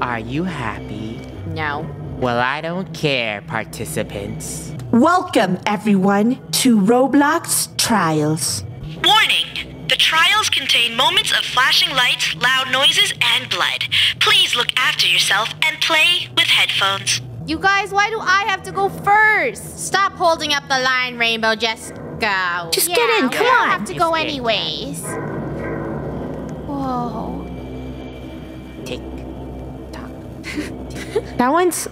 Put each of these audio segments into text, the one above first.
Are you happy? No. Well, I don't care, participants. Welcome, everyone, to Roblox Trials. Warning! The trials contain moments of flashing lights, loud noises, and blood. Please look after yourself and play with headphones. You guys, why do I have to go first? Stop holding up the line, Rainbow. Just go. Just get in, come on. I have to go anyways. Whoa. Tick tock. That one's...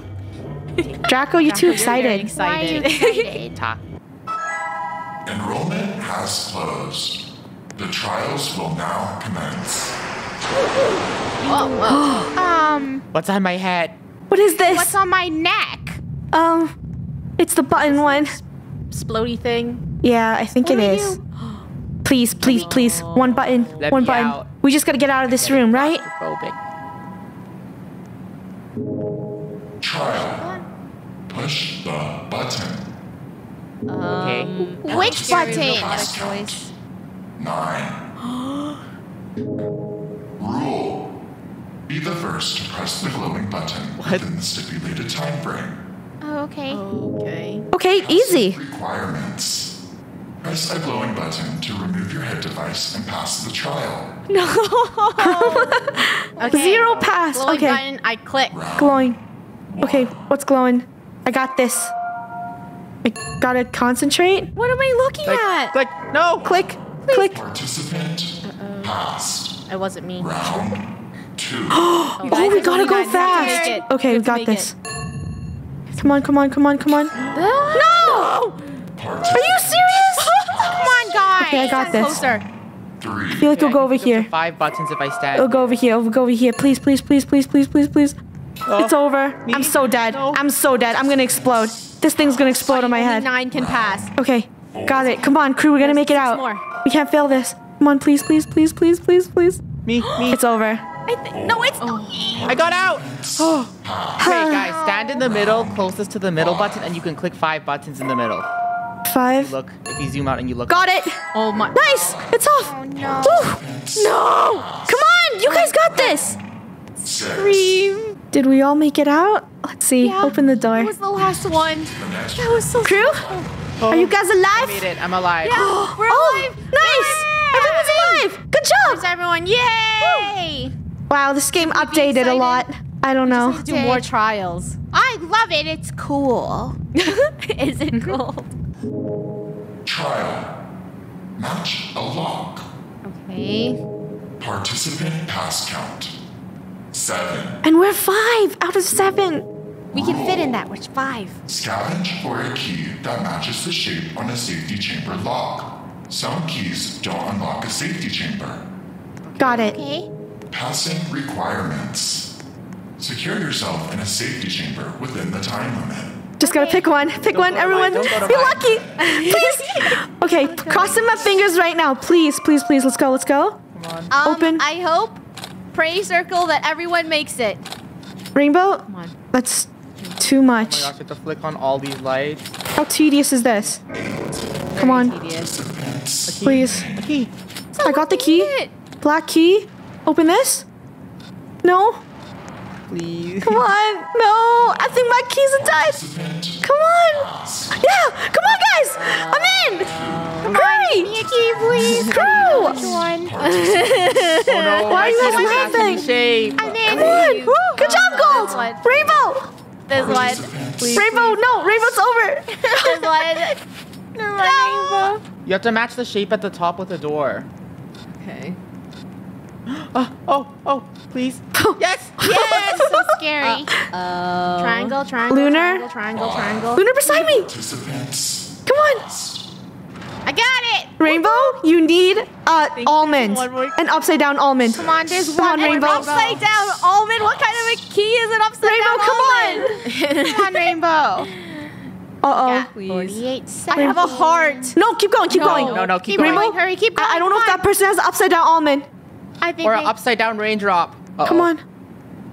Draco, you're too excited. Excited. Why are you excited? Talk. Enrollment has closed. The trials will now commence. Whoa, whoa. What's on my head? What is this? What's on my neck? It's the button one. Splody thing? Yeah, I think it is. Please, please, please. One button. One button. We just gotta get out of this room, right? Trial. Push the button. Okay. Which button? Choice. 9. Rule. Be the first to press the glowing button within the stipulated time frame. Oh, okay. Okay. Okay, easy. Requirements. Press a glowing button to remove your head device and pass the trial. No. Okay. Zero pass. Glowing button, I click. Round. Glowing. Okay, what's glowing? I got this. I gotta concentrate. What am I looking at? Click. No. Click. Please. Click. Participant passed. It wasn't me. Round 2. Oh, we gotta go fast. Okay, we got this. Come on, come on, come on, come on. No! Are you serious? Come on, guys. Okay, I got this. I feel like it'll go over here. 5 buttons if I stab. It'll go over here. It'll go over here. Please, please, please, please, please, please, please. It's over. Me? I'm so dead. No. I'm so dead. I'm gonna explode. This thing's gonna explode on my head. 9 can pass. Okay, got it. Come on, crew. We're gonna make it out. More. We can't fail this. Come on, please, please, please, please, please, please. Me. It's over. No, it's not. I got out. Oh. Hey guys, stand in the middle, closest to the middle button, and you can click 5 buttons in the middle. 5. Look, if you zoom out and you look. Got it. Oh my. Nice. It's off. Oh, no. Ooh. No. Come on, you guys got this. 3. Did we all make it out? Let's see. Yeah. Open the door. That was the last one. That was so Crew? Are you guys alive? I made it. I'm alive. Yeah, we're alive. Nice. Yeah. Everyone's alive. Good job. Here's everyone. Yay. Woo. Wow, this game updated a lot. I don't know. Just do more trials. I love it. It's cool. Is it cool? Trial. Match a lock. Okay. Participant pass count. 7. And we're 5 out of 7. We can fit in that, which 5. Scavenge for a key that matches the shape on a safety chamber lock. Some keys don't unlock a safety chamber. Got it. Okay. Passing requirements. Secure yourself in a safety chamber within the time limit. Just gotta pick one. Pick one, everyone. Be lucky. Please. Okay, crossing my fingers right now. Please, please, please. Let's go, let's go. Come on. Open. I hope. Pray circle that everyone makes it. Rainbow? Come on. That's too much. Oh my gosh, I have to flick on all these lights. How tedious is this? Come on. Tedious. Please. A key. I got the key. Black key. Open this. No. Please. Come on. No. I think my keys are tied. Come on. Yeah. Come on, guys. I'm in. Hurry. Give me a key, please. Crew. Oh no, why are you guys laughing? I mean, come on. Good job, Gold. Rainbow. There's one. Please. Rainbow, no. Rainbow's over. There's one. No. Rainbow. You have to match the shape at the top with the door. Okay. Oh, please. Yes. Yes. So scary. Triangle, triangle. Lunar. Triangle, triangle. Lunar beside me. Come on. I got it! Rainbow, you need an almond. An upside down almond. Come on, there's one. Rainbow. An upside down almond? What kind of a key is an upside down almond? Come on, Rainbow. Uh oh. 48 seconds. I have a heart. No, keep going, keep going. No, keep going. Rainbow, hurry, keep going. I don't know if that person has an upside down almond. I think an upside down raindrop. Come on.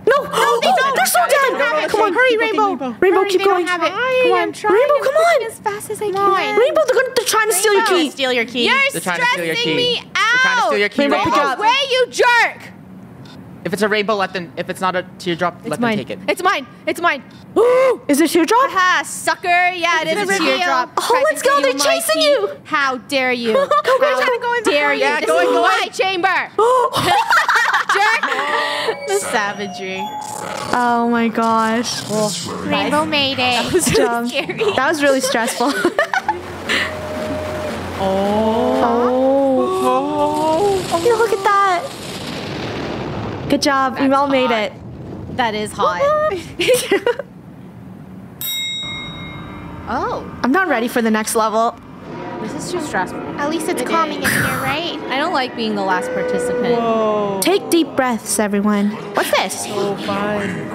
No! They're so dead! Come on, hurry, Rainbow! Rainbow, keep going! Come on, Rainbow, come on! As fast as I can. Rainbow, they're trying to steal your key! Steal your key! You're stressing me out! Rainbow, pick up! Way, you jerk! If it's a rainbow, let them. If it's not a teardrop, let them take it. It's mine. It's mine. Ooh, is it a teardrop? Aha, sucker. Yeah, it is a teardrop. Oh, let's go. They're chasing you. How dare you? How dare you? Yeah, go in my chamber. Jerk. The savagery. Oh my gosh. Rainbow Mayday. That was dumb. That was really stressful. Oh. Look at that. Good job, we all made it. That is hot. Oh. I'm not ready for the next level. This is too stressful. At least it's calming in here, right? I don't like being the last participant. Whoa. Take deep breaths, everyone. What's this? So fun.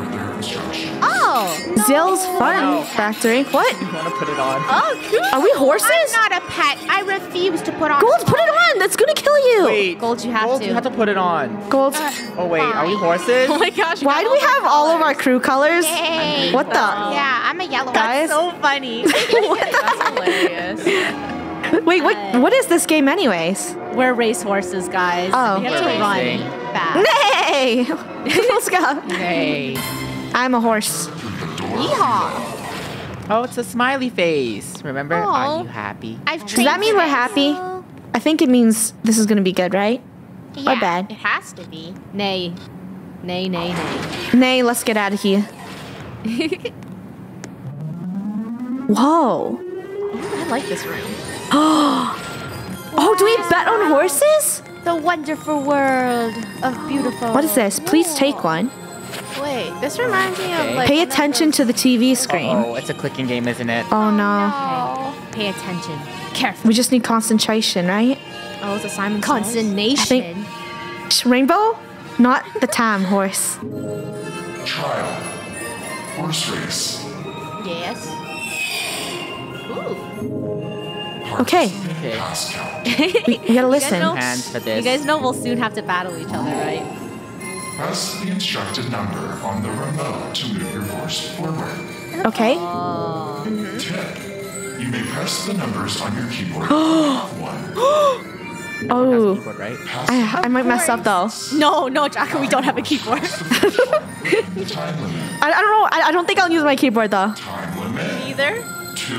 Oh. No. Zill's Fun Factory. What? You want to put it on. Oh, cool. Are we horses? I'm not a pet. I refuse to put on. Gold, put it on. That's going to kill you. Wait. Gold, you have to. Gold, you have to put it on. Gold. Oh, wait. Are we horses? Oh, my gosh. Why do we have all of our crew colors? Yay. What the? Yeah, I'm a yellow. Guys. That's so funny. What the? That's hilarious. Wait, what is this game anyways? We're racehorses, guys. Oh. You have to run fast. Nay! Let's go. Nay. I'm a horse. Yeehaw. Oh, it's a smiley face. Remember? Aww. Are you happy? Does that mean we're happy? I think it means this is going to be good, right? Yeah, or bad? It has to be. Nay. Nay, nay, nay. Nay, let's get out of here. Whoa. I like this room. Oh, wow. Do we bet on horses? The wonderful world of beautiful. What is this? Please take one. Wait, this reminds me of like... Pay attention to the TV screen. Oh, it's a clicking game, isn't it? Oh, no. Okay. Pay attention. Careful. We just need concentration, right? Oh, it's a Simon Consonation. Rainbow? Not the time, horse. Trial. Horse race. Yes. Ooh. Okay. We gotta listen. You guys know we'll soon have to battle each other, right? Press the instructed number on the remote to move your horse forward. Okay. Tip. You may press the numbers on your keyboard. Oh. Keyboard, right? I might mess up though. No, no, Draco, we don't have a keyboard. I don't know. I don't think I'll use my keyboard though. Me either.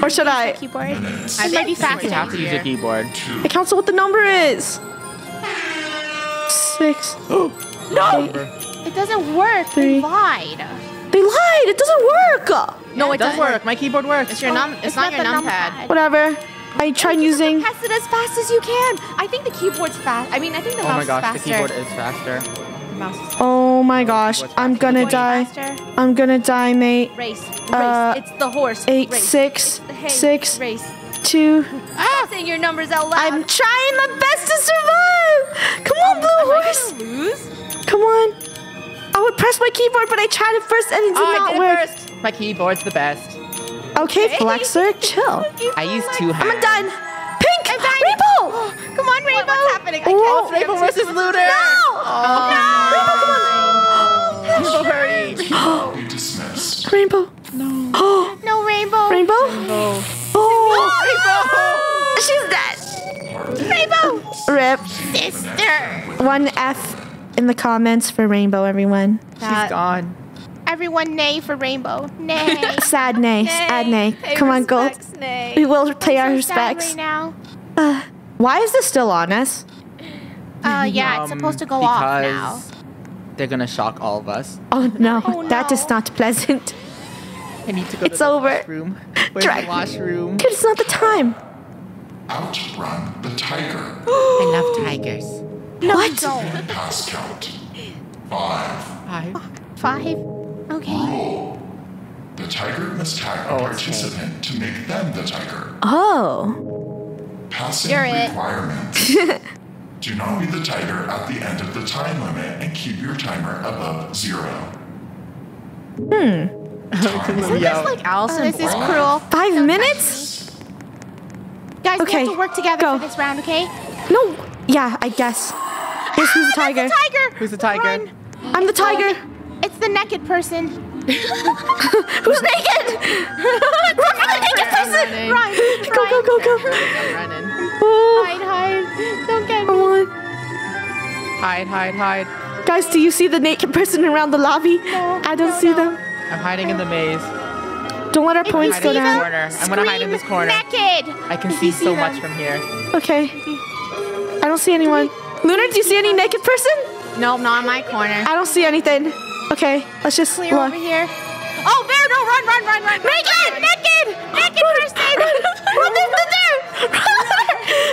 Or should I? Keyboard. I might be faster. You have to use your keyboard. It counts what the number is. 6. No! It doesn't work. 3. They lied. They lied. It doesn't work. Yeah, no, it doesn't work. My keyboard works. It's your it's not your numpad. Whatever. I tried using. Press it as fast as you can. I think the keyboard's fast. I mean, I think the mouse is faster. The keyboard is faster. Oh my gosh, I'm gonna die. I'm gonna die, mate. Race. It's the horse. 8, 6, 6, 2. I'm saying your numbers out loud. I'm trying my best to survive. Come on, blue horse. Am I gonna lose? Come on. I would press my keyboard, but I tried it first and it did not work. First. My keyboard's the best. Okay, Flexer, chill. I used 2 hands. I'm done. Pink. I'm dying. Rainbow. Come on, Rainbow. What's happening? I can't. Rainbow versus Lunar. No. Oh, no! Rainbow, come on! Rainbow, hurry! Dismissed. Rainbow. No. Oh. No, Rainbow. Rainbow? No. Oh. Oh, Rainbow! She's dead. Rainbow! Rip. Sister. 1F in the comments for Rainbow, everyone. She's gone. Everyone, nay for Rainbow. Nay. Sad nay. Sad nay. Come on, Gold. Nay. We will pay our respects. Right now. Why is this still on us? Yeah, it's supposed to go off now. They're gonna shock all of us. Oh no, that is not pleasant. I need to go to the washroom. Where's the washroom? Kid, it's not the time. Outrun the tiger. I love tigers. No, what? Pass count. 5. 5. Okay. Roll. The tiger must tag a participant to make them the tiger. Oh. Passing requirements. Do not be the tiger at the end of the time limit and keep your timer above 0. Isn't this like Allison? This is cruel. 5 minutes? Guys, we have to work together for this round, okay? No. Yeah, I guess. Guess who's the tiger? That's the tiger. Who's the tiger? Run. I'm the tiger. It's the naked person. Who's naked? Run for the naked person. Run. Go, go, go, go. I'm running. Hide, hide. Don't get me. Hide, hide, hide. Guys, do you see the naked person around the lobby? No, I don't see them. I'm hiding in the maze. Don't let our points go down. I'm gonna hide in this corner. Naked. I can see so much from here. Okay. I don't see anyone. Lunar, do you see any naked person? No, not in my corner. I don't see anything. Okay, let's just clear over here. Oh, there! No, run! Naked! Naked! Naked person! What did they do?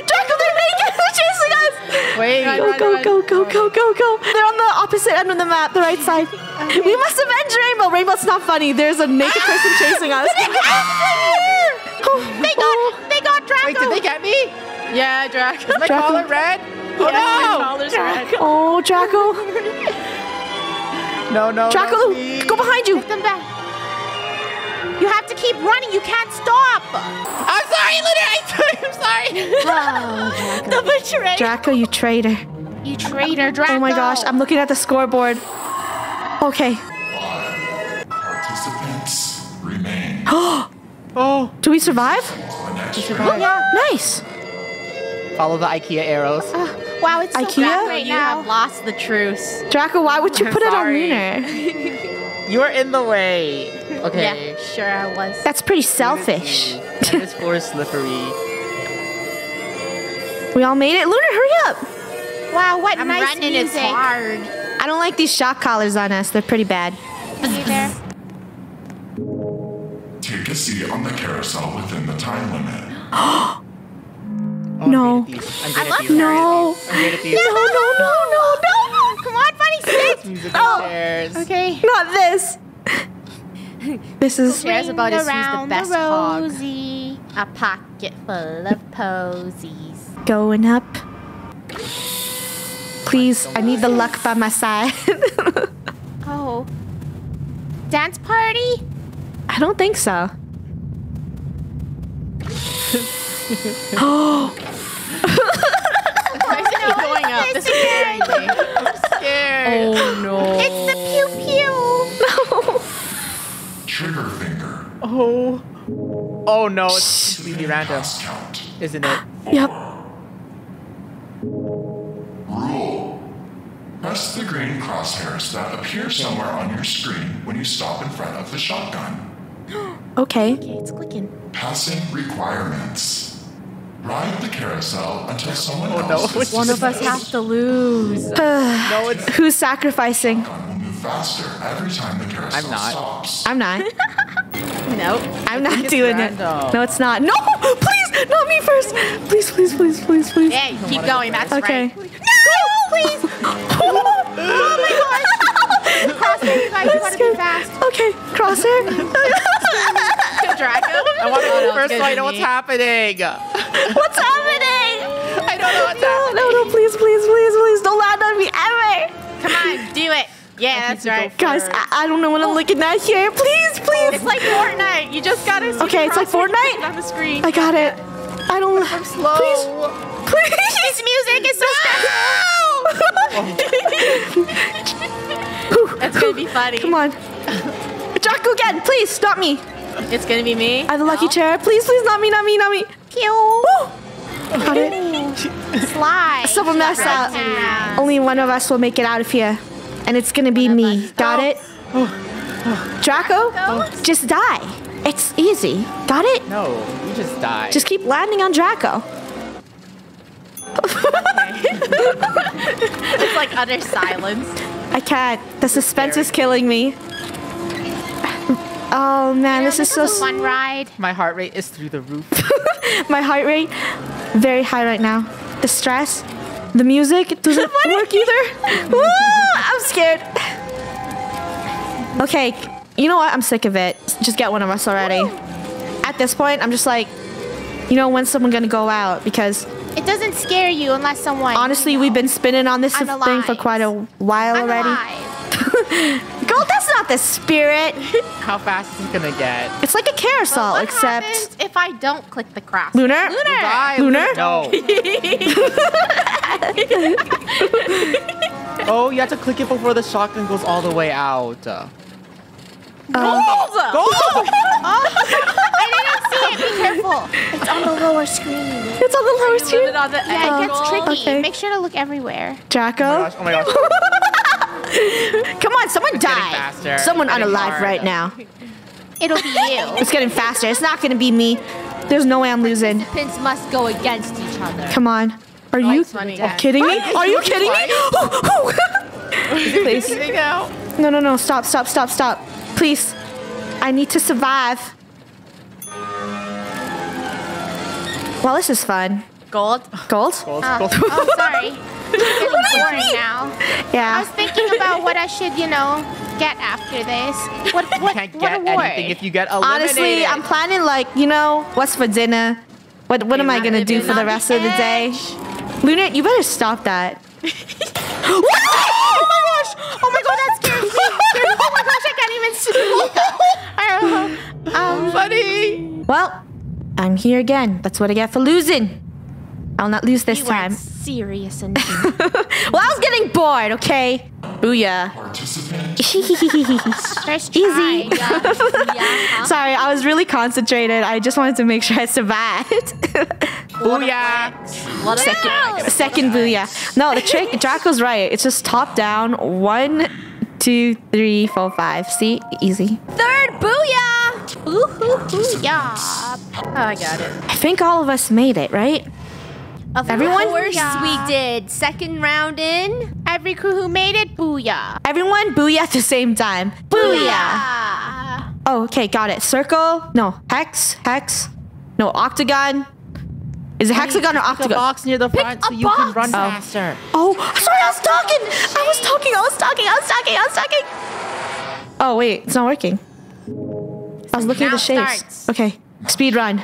Draco, they're naked! They're chasing us! Wait! Go! They're on the opposite end of the map, the right side. Okay. We must avenge Rainbow. Rainbow's not funny. There's a naked person chasing us. They got Draco. Wait, did they get me? Yeah, Draco. Is my collar red? Oh, yeah, no! My collar's red. Oh, Draco. No, Draco, go behind you. Get them back. You have to keep running. You can't stop. I'm sorry, Lunar. I'm sorry. Oh, Draco. The betrayal. Draco, you traitor. You traitor, Draco. Oh my gosh, I'm looking at the scoreboard. Okay. Five participants remain. Oh. Do we survive? We survive. Oh, yeah. Nice. Follow the IKEA arrows. Wow, it's so IKEA right now. You have lost the truce. Draco, why would you put it on Lunar? You're in the way. Okay. Yeah, sure I was. That's pretty selfish. This floor is slippery. We all made it. Lunar, hurry up. Wow, what I'm nice running, music. It's hard. I don't like these shock collars on us. They're pretty bad. Hey there. Take a seat on the carousel within the time limit. Oh, no. No. Come on, Bunny, sit. Oh, okay. Not this. This is cares about is the best hog. A pocket full of posies. Going up. Please, I need the luck by my side. Oh. Dance party? I don't think so. Oh! Why is it going up? This is scary. I'm scared. Oh no! It's the pew pew. No. Trigger finger. Oh. Oh no! It's completely random, isn't it? Yep. Rule: press the green crosshairs that appear somewhere on your screen when you stop in front of the shotgun. Okay. Okay, it's clicking. Passing requirements. Ride the carousel until someone else. One of us has to lose. No, it's who's sacrificing? Will move faster every time the carousel stops. I'm not. Nope. I'm not doing it. No, it's not. No, please, not me first. Please. Hey, keep going. That's right. Okay. No, please. Oh my gosh. Crosshair, guys, you want to be fast. Okay, crosshair. Dragon. I want to go first, so I know what's happening. What's happening? I don't know what's happening. No, please. Don't land on me ever. Come on, do it. Yeah, that's right. Guys, I don't know what I'm looking at here. Please. It's like Fortnite. You just got to okay, it's like Fortnite. On the screen. I got it. I don't know. I'm slow. Please. This music is so stressful. That's going to be funny. Come on. Draco again. Please, stop me. It's gonna be me. I have a lucky chair. Please, not me. Pew. Got it. Slide. Someone messed up. Only one of us will make it out of here. And it's gonna be me. Got it? Draco, just die. It's easy. Got it? No, you just die. Just keep landing on Draco. It's like utter silence. I can't. The suspense is killing me. Oh man, this is so fun ride. My heart rate is through the roof. My heart rate, very high right now. The stress, the music doesn't work either. Woo, I'm scared. Okay, you know what? I'm sick of it. Just get one of us already. At this point, I'm just like, you know, when's someone gonna go out? Because it doesn't scare you unless someone. Honestly, you know, we've been spinning on this thing for quite a while already. Gold, that's not the spirit. How fast is it gonna get? It's like a carousel, well, except if I don't click the cross. Lunar. No. Oh, you have to click it before the shotgun goes all the way out. Gold. I didn't see it. Be careful. It's on the lower screen. Yeah, it gets tricky. Okay. Make sure to look everywhere. Draco. Oh my gosh. Come on, someone die. Someone unalive right now. It'll be you. It's getting faster. It's not going to be me. There's no way I'm losing. Pins must go against each other. Come on. Are you kidding me? Are you kidding me? Please. No, no, no. Stop, stop, stop, stop. Please. I need to survive. Well, this is fun. Gold? Gold? Gold. Oh, sorry. It's getting boring now. Yeah. I was thinking about what I should, you know, get after this. What award? If you get eliminated. Honestly, I'm planning, like, you know, what's for dinner? What am I going to do for the rest of the day? Lunar, you better stop that. Oh, my gosh. Oh, my God, that scares me. Oh, my gosh, I can't even see. Funny. Well, I'm here again. That's what I get for losing. I'll not lose this time. Serious and well, I was getting bored, okay? Booyah. Easy. Yeah. Sorry, I was really concentrated. I just wanted to make sure I survived. Booyah. Second booyah. No, the trick, Draco's right. It's just top down. 1, 2, 3, 4, 5. See? Easy. Third booyah. Ooh, hoo, hoo, yeah. Oh, I got it. I think all of us made it, right? Of course we did. Second round in. Every crew who made it, booyah. Everyone, booyah at the same time. Booyah. Oh, okay, got it. Circle. No, hex. No, octagon. Is it hexagon or octagon? Pick a box near the front so you can run faster. Oh, sorry, I was talking. Oh, wait, it's not working. I was looking at the shapes. Okay, speed run.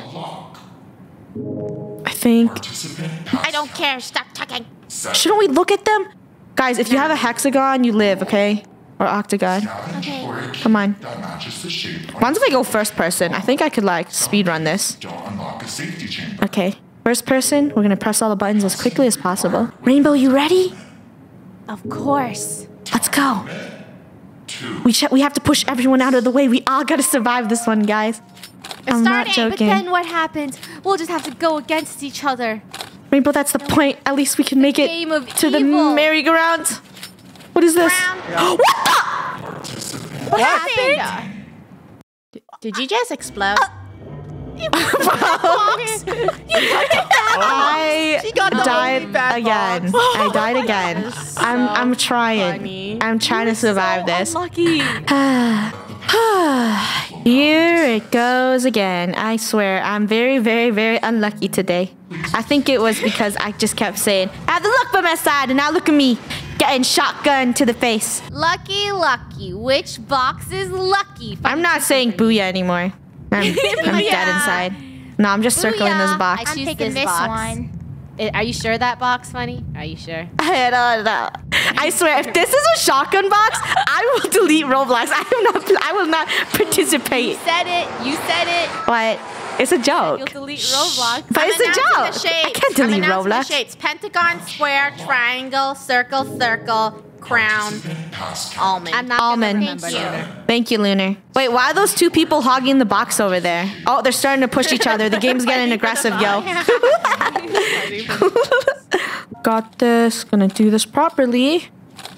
I don't care. Stop talking. Shouldn't we look at them? Guys, if you have a hexagon, you live, okay? Or octagon. Okay. Come on. Why don't I go first person? I think I could, like, speed run this. Okay. First person. We're going to press all the buttons as quickly as possible. Rainbow, you ready? Of course. Let's go. We have to push everyone out of the way. We all got to survive this one, guys. I'm not joking. But then what happens? We'll just have to go against each other. Rainbow, that's the point. At least we can make it to the merry-go-round. What is this? What the? What happened? Did you just explode? You box. I died again. I died again. I'm trying. I'm trying to survive this. Here it goes again. I swear, I'm very, very, very unlucky today. I think it was because I just kept saying, I have the luck by my side, and now look at me, getting shotgun to the face. Lucky. Which box is lucky? I'm not saying booyah anymore. I'm dead inside. No, I'm just circling this box. I'm taking this one. Are you sure that box, Funny? Are you sure? I don't know. I swear, if this is a shotgun box, I will delete Roblox. I will not participate. You said it. You said it. What? It's a joke. You'll delete Roblox. But it's a joke. I can't delete Roblox. The shapes: pentagon, square, triangle, circle, crown, almond. I'm not almond. Thank you, Lunar. Wait, why are those two people hogging the box over there? Oh, they're starting to push each other. The game's getting aggressive, yo. Got this. Gonna do this properly.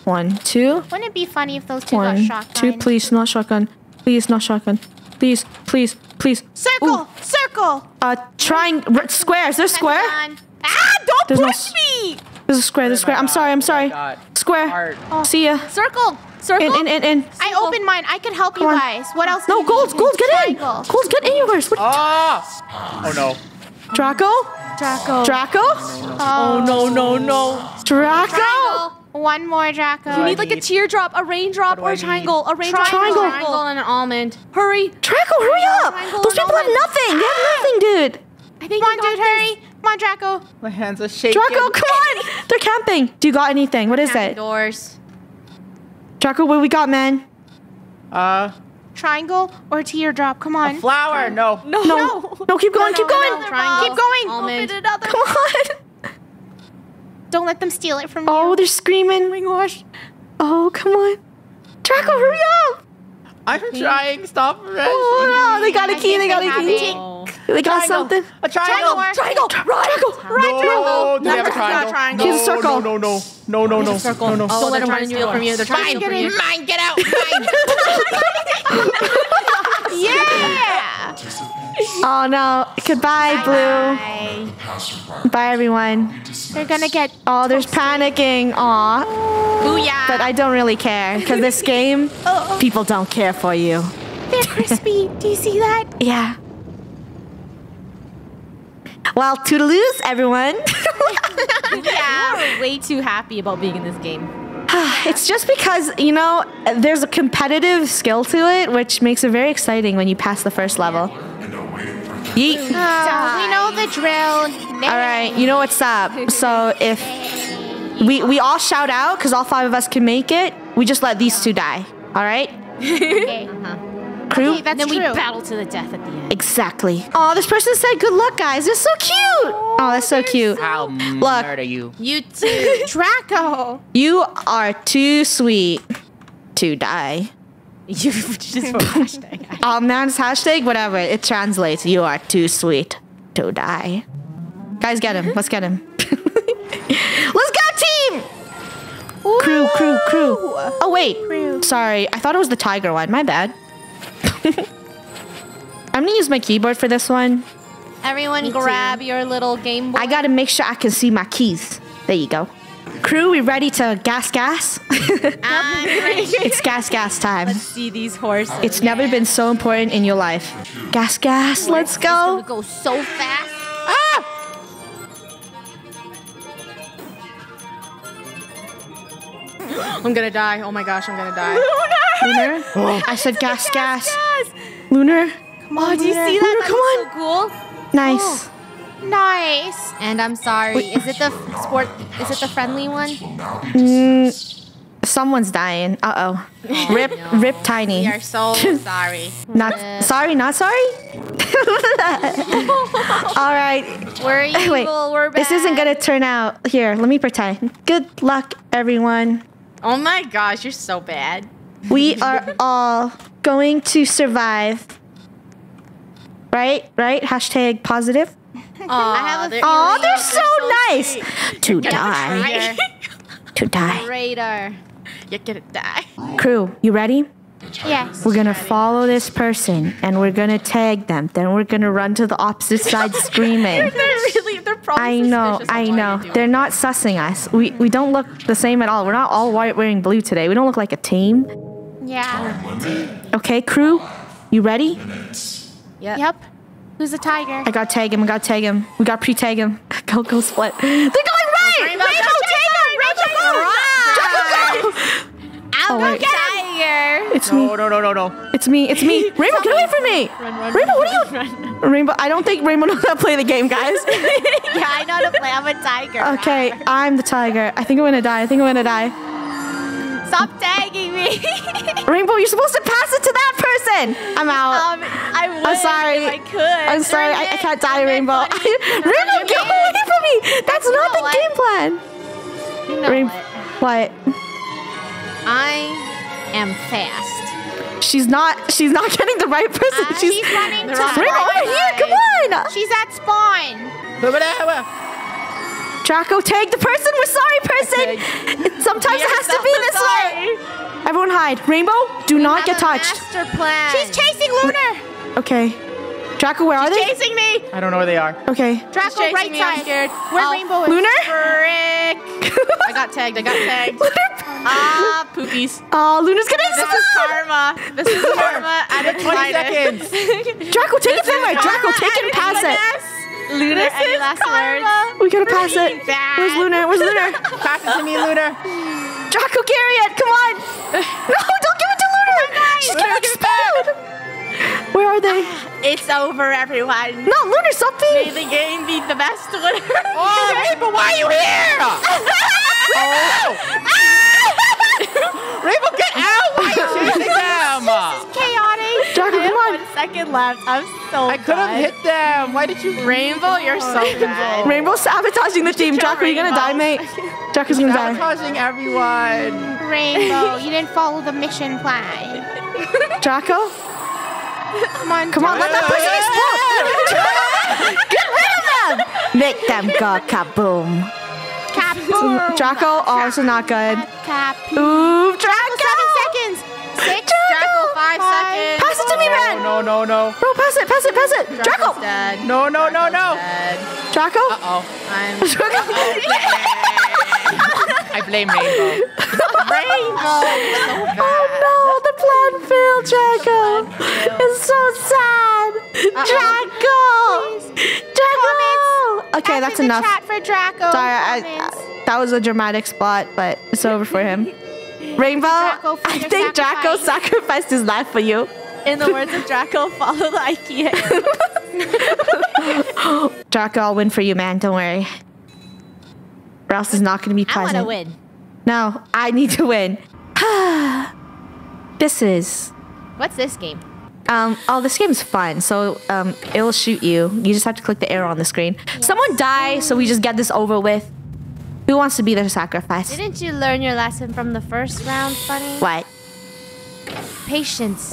1, 2. Wouldn't it be funny if those two got shotgun? 1, 2, please, not shotgun. Please, not shotgun. Please, please, please. Circle, ooh. Circle. Squares. There's square. Ah, don't push me. There's a square. There's a square. I'm sorry. Square. Oh. See ya. Circle. In. I opened mine. I can help you guys. What else? No, gold, get in. Gold, get in yours. Oh no. Draco? Oh, no. Draco? One more Draco. You need like a teardrop, a raindrop, or a triangle. A raindrop, triangle, and an almond. Hurry. Draco, hurry up. Those people have nothing. They have nothing, dude. Come on, dude, hurry. Come on, Draco. My hands are shaking. Draco, come on. They're camping. Do you got anything? What is it? Doors. Draco, what we got, man? Triangle or teardrop? Come on. A flower. No, keep going. Keep going. Almond. Come on. Don't let them steal it from you. Oh, they're screaming. Oh, my gosh. Oh, come on. Draco, hurry up. I'm trying. Stop. Oh, no. They got a key. They got something. A triangle. Run, Draco. No, they have a triangle. Here's a circle. No. No, no, no. No, no. Oh, they're trying to steal from you. They're trying to steal from you. Mine, get out. Mine. Yeah. Oh, no. Goodbye, Blue. Bye. Bye, everyone. They're going to get... Oh, there's panicking. Aw. Booyah. But I don't really care. Because this game, people don't care for you. They're crispy. Do you see that? Yeah. Well, toodaloos, everyone. Yeah, we're way too happy about being in this game. It's just because, you know, there's a competitive skill to it, which makes it very exciting when you pass the first level. Yeet. We know the drill. All right, you know what's up. So if we all shout out, because all five of us can make it, we just let these two die. All right? Okay. Crew? Okay, that's true. Then we battle to the death at the end. Exactly. Oh, this person said, "Good luck, guys. They're so cute." Oh, that's so cute. How smart are you? You too, Draco. You are too sweet to die. You just wrote hashtag. Oh, man, it's hashtag whatever. It translates. You are too sweet to die. Guys, get him. Let's get him. Let's go, team. Ooh. Crew, crew, crew. Oh wait, crew. Sorry. I thought it was the tiger one. My bad. I'm gonna use my keyboard for this one. Everyone grab your little Game Boy. I gotta make sure I can see my keys. There you go. Crew, we ready to gas? I'm ready. It's gas time. Let's see these horses. It's never been so important in your life. Gas, let's go. It's gonna go so fast. Ah! I'm gonna die. Oh my gosh, I'm gonna die. Lunar? Oh. I said gas. Lunar? Come on, do you see that? Lunar, come on. So cool. Nice. Oh, nice. And I'm sorry. Wait. Is it the sport? Is it the friendly one? Someone's dying. Uh-oh. Oh, rip Tiny. We are so sorry. Not sorry? All right. We're evil. Wait, we're bad. This isn't going to turn out. Here, let me pretend. Good luck, everyone. Oh my gosh, you're so bad. We are all going to survive. Right? Hashtag positive. Aww, they're so nice. Sweet. To die. To die. Radar. You're gonna die. Crew, you ready? Yes. We're gonna follow this person and we're gonna tag them. Then we're gonna run to the opposite side screaming. They're probably I know. They're not sussing us. We don't look the same at all. We're not all white wearing blue today. We don't look like a team. Yeah. Okay, crew, you ready? Yep. Who's the tiger? I gotta tag him. We gotta pre-tag him. Go split. They're going right! Rainbow, take him! Rainbow, go! I'll go get him! It's me. No. It's me. Rainbow, get away from me! Run, Rainbow, what are you... Rainbow, I don't think Rainbow knows how to play the game, guys. Yeah, I know how to play. I'm a tiger. Okay, I'm the tiger. I think I'm gonna die. Stop tagging me. Rainbow, you're supposed to pass it to that person. I'm out. I would. I'm sorry. If I could. I'm sorry. I can't die, Rainbow. Rainbow, get away from me. That's not the game plan. You know what? I am fast. She's not getting the right person. She's running to Rainbow, over here. Come on. She's at spawn. Draco, tag the person. We're sorry, person. Sometimes it has to be this way. Everyone hide. Rainbow, do not get touched. Master plan. She's chasing Lunar. Okay. Draco, where are they? She's chasing me. I don't know where they are. Okay. Draco, right side. Where Rainbow is. Lunar? I got tagged. Ah, poopies. Oh, Lunar's gonna explode. This is karma. I'm excited. 20 seconds. Draco, take it from her. Draco, take it and pass it. Lunar, any last words? We gotta pass it. Bad. Where's Lunar? Pass it to me, Lunar. Draco, carry it. Come on. No, don't give it to Lunar. She's gonna explode. Where are they? It's over, everyone. No, Lunar, stop being. May the game be the best winner. Oh, Rainbow, why are you here? Rainbow, get out. Why are you chasing them? This is chaotic. Draco, come on. 1 second left. I'm so bad. I could have hit them. Why did you... Rainbow, you're so bad. Rainbow sabotaging the team. Draco, you're going to die, mate. Draco's going to die. Sabotaging everyone. Rainbow, you didn't follow the mission plan. Draco? Come on, let that person explode. Get rid of them. Make them go kaboom. Ooh, Draco, also not good. Copy. Ooh, Draco! 7 seconds! 6, Draco, 5 seconds. Pass it to me, Brad! No, no, no. Bro, pass it, pass it, pass it! Draco! Dead. No, no, Draco's no, no! Dead. Draco? Uh-oh. I'm... Draco? Uh-oh. I blame Rainbow. Rainbow! So oh, no! The plan failed, Draco! It's so sad! Draco! Draco! Okay, that's enough. Chat for Draco. Sorry, that was a dramatic spot, but it's over for him. Rainbow, I think Draco sacrificed his life for you. In the words of Draco, follow the IKEA. Draco, I'll win for you, man. Don't worry. Or else it's not going to be pleasant. I want to win. No, I need to win. This is... What's this game? Oh, this game's fun. So it'll shoot you. You just have to click the arrow on the screen. Yes. Someone die, so we just get this over with. Who wants to be their sacrifice? Didn't you learn your lesson from the first round, Funny? What? Patience.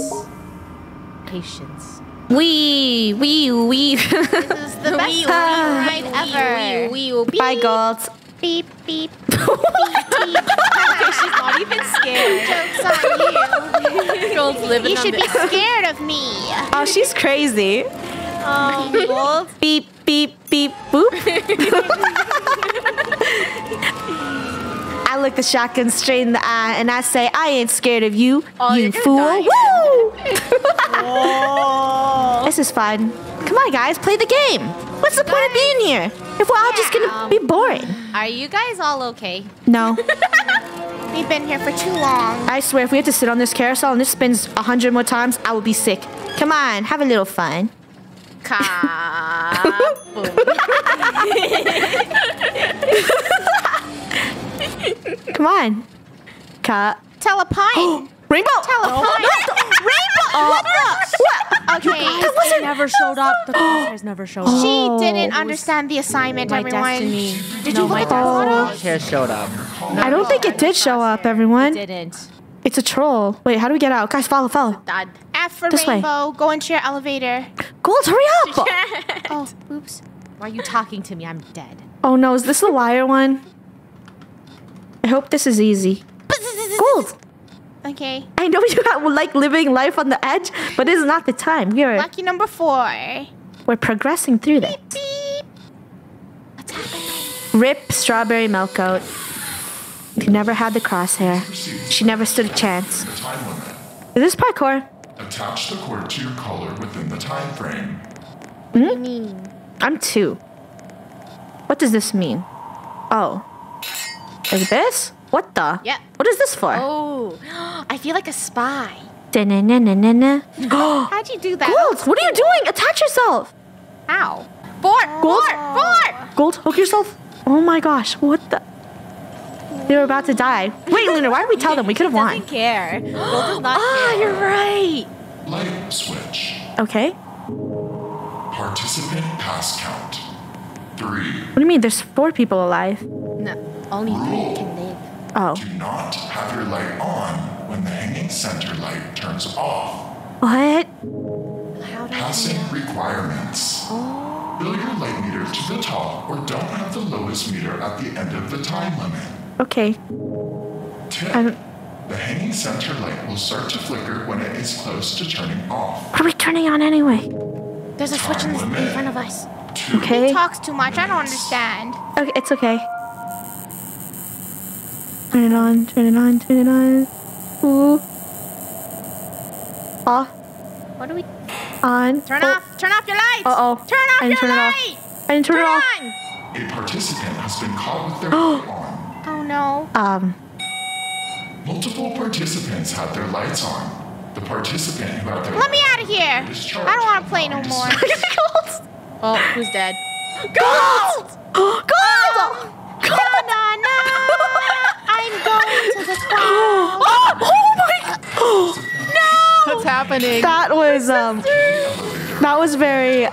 Patience. Wee. This is the best ride ever. Wee. Bye, Gold. Beep, beep. Okay, she's not even scared. Joke's on you. Gold's living. You should be scared of me. Oh, she's crazy. Oh, Gold. Beep, beep, beep, boop. I look the shotgun straight in the eye and I say, I ain't scared of you, oh, you fool. Dying. Woo! This is fun. Come on, guys, play the game. What's the point of being here if we're all just gonna be boring? Are you guys all okay? No. We've been here for too long. I swear, if we have to sit on this carousel and this spins 100 more times, I will be sick. Come on, have a little fun. Come on. Telepine. Rainbow. Telepine. Rainbow. What the? What? Okay. That wasn't. Never showed up. The has never showed up. She didn't understand the assignment, everyone. Destiny. Did you look at that photo? It showed up. No, I don't think it did show up, everyone. It didn't. It's a troll. Wait, how do we get out? Guys, follow, follow. F for this Rainbow. Way. Go into your elevator. Gold, hurry up. Oh, oops. Why are you talking to me? I'm dead. Oh, no. Is this the liar one? I hope this is easy. Gold! Okay. I know you like living life on the edge, but this is not the time. We're lucky number 4. We're progressing through that. Beep. What's happening? Rip strawberry milk goat. She never had the crosshair. She never stood a chance. This is parkour. Attach the cord to your collar within the time frame. Mm-hmm. I'm 2. What does this mean? Oh. Is this? What the? Yeah. What is this for? Oh, I feel like a spy. Da-na-na-na-na-na. How'd you do that? Gold, what are you doing? Attach yourself. Ow. 4. Gold. Gold, hook yourself. Oh my gosh, what the? They were about to die. Wait, Lunar, why did we tell them? We could have won. Doesn't care. Gold does not care. You're right. Light switch. Okay. Participant pass count. 3. What do you mean? There's 4 people alive. No. Only 3 can live. Oh. Do not have your light on when the hanging center light turns off. What? Passing requirements. Oh. Fill your light meter to the top or don't have the lowest meter at the end of the time limit. Okay. Tip. The hanging center light will start to flicker when it is close to turning off. What are we turning on anyway? There's a switch in front of us. Okay. He talks too much. I don't understand. Okay, it's okay. Turn it on, turn it on, turn it on. Ooh. Off. What do we... On. Turn off. Turn off your lights. Uh-oh. Turn off your light. I didn't turn it off. A participant has been caught with their light on. Oh, no. Multiple participants had their lights on. The participant who had their lights on... Let me out of here. I don't want to play no more. Gold. Oh, who's dead? Gold! Gold! Gold! No, no, no. I'm going to the cloud. Oh my! No! What's happening? That was that was very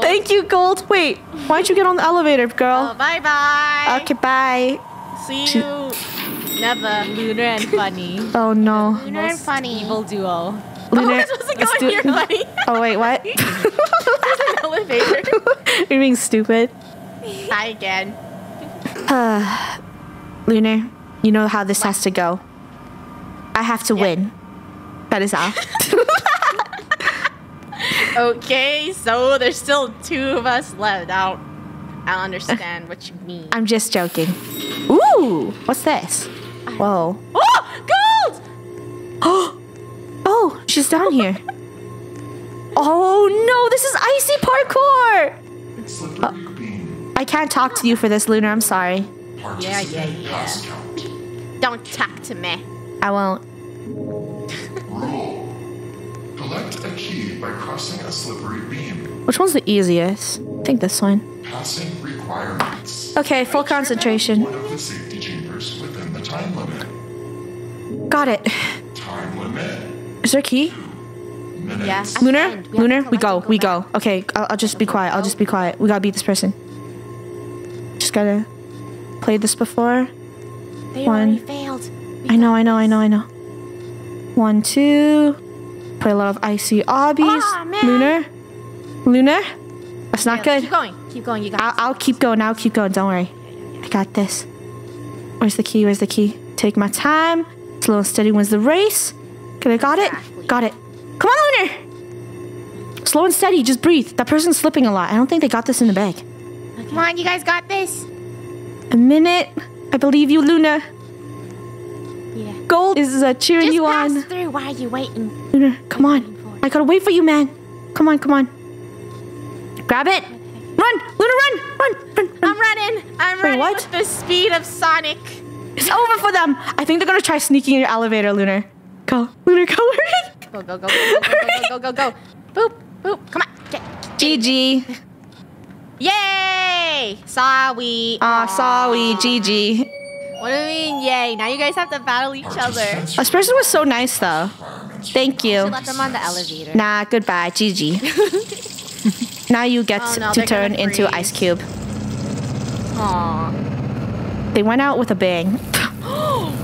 thank you, Gold. Wait, why don't you get on the elevator, girl? Oh, bye bye. Okay, bye. See you. Never. Lunar and Funny. Oh no. Lunar and Funny. Evil duo. Lunar. Oh wait, what? Elevator. You're being stupid. Hi again. Lunar, you know how this has to go. I have to win. That is all. Okay, so there's still two of us left out. I understand what you mean. I'm just joking. Ooh, what's this? Whoa. Oh, gold! Oh, she's down here. Oh no, this is icy parkour! It's I can't talk to you for this, Lunar. I'm sorry. Yeah, yeah, yeah. Don't talk to me. I won't. Roll. Collect a key by crossing a slippery beam. Which one's the easiest? I think this one. Passing requirements. Okay, full concentration. One of the safety chambers within the time limit. Got it. Time limit. Is there a key? Yeah. Lunar, Lunar, we go. Okay, I'll just be quiet. I'll just be quiet. We gotta beat this person. Just gotta play this before. They already failed. I know. 1, 2. Play a lot of icy obbies. Oh, Lunar. That's not good. Keep going. You got this. I'll keep going. Don't worry. I got this. Where's the key? Take my time. Slow and steady wins the race. Okay, I got it. Got it. Come on, Lunar. Slow and steady. Just breathe. That person's slipping a lot. I don't think they got this in the bag. Okay. Come on, you guys got this. A minute. I believe you, Lunar. Yeah. Gold is cheering you on. Just pass through. Why are you waiting? Lunar, come on. I gotta wait for you, man. Come on. Grab it. Run, Lunar, run. I'm running. What? With the speed of Sonic. It's over for them. I think they're gonna try sneaking in your elevator, Lunar. Go, Lunar, go. Hurry. Go. Boop. Come on. GG. Yay! Sawi. Sawi. GG. What do you mean, yay? Now you guys have to battle each other. This person was so nice, though. Thank you. She left them on the elevator. Nah, goodbye. GG. Now you get to turn into Ice Cube. Aww. They went out with a bang. Oh.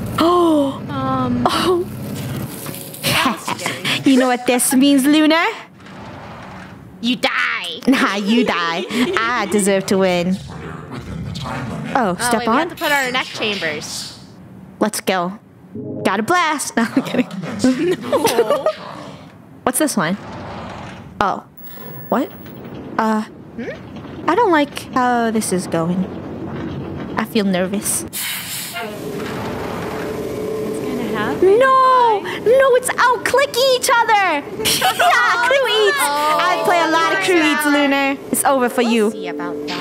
You know what this means, Lunar? You die. Nah, you die. I deserve to win. Oh, step on. We have to put on our neck chambers. Let's go. Got a blast. No, I'm kidding. No. What's this one? Oh. What? I don't like how this is going. I feel nervous. No, it's out clicking each other. Yeah, crew eats. I play a lot of crew eats, Lunar. It's over for you. See about that.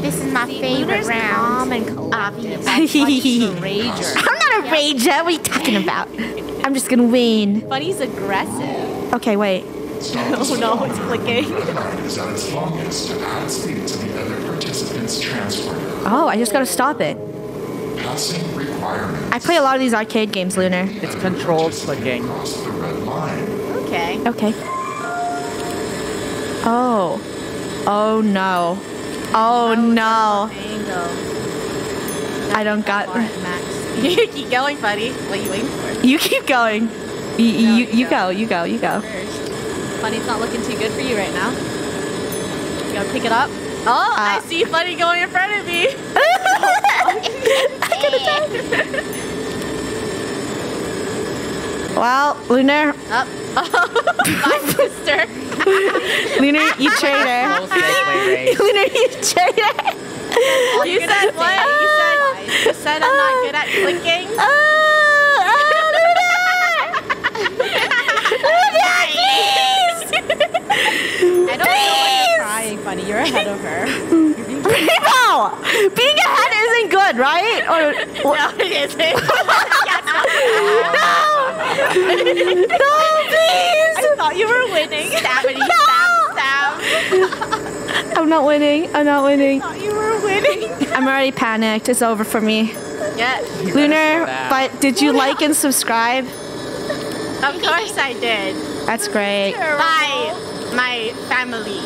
This is my favorite round. I'm not a rager. What are you talking about? I'm just gonna win. Bunny's aggressive. Okay, wait. Oh no, it's clicking. Oh, I just gotta stop it. I play a lot of these arcade games, Lunar. It's controlled clicking. Okay. Oh no. I don't got. You keep going, buddy. What are you waiting for? You keep going. You go. Bunny's not looking too good for you right now. You gotta pick it up. Oh, I see Bunny going in front of me. Well, Lunar. Up. My sister. Lunar, you traitor. Lunar, you traitor. You said what? You said I'm not good at clicking. Lunar! Lunar, please! I don't know why you're crying, Bunny. You're ahead of her. No! Being ahead isn't good, right? No, it isn't. No, please! I thought you were winning. Stab. I'm not winning. I thought you were winning. I'm already panicked. It's over for me. Yeah. Lunar, but did you like and subscribe? Of course I did. That's great. Bye, my family.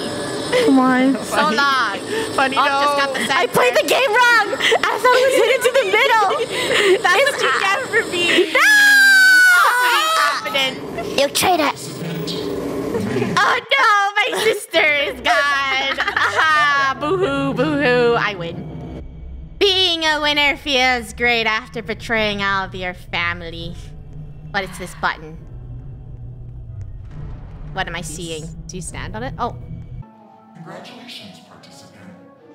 Come on. So long. Funny though. I played the game wrong. I thought it was headed to the middle. That's what you get for me. No! You traitor. Oh no, my sister is gone. real winner feels great after betraying all of your family. But it's this button. What am I seeing? Do you stand on it? Oh. Congratulations, participant.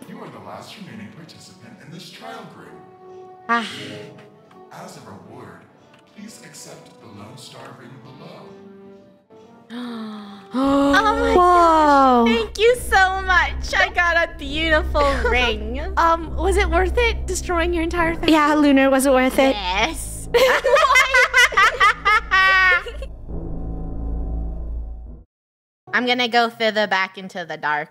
You are the last remaining participant in this trial group. Ah. As a reward, please accept the Lone Star ring below. Oh my gosh. Thank you so much. I got a beautiful ring. Was it worth it destroying your entire family? Yeah, Lunar, was it worth it? Yes. I'm gonna go further back into the dark.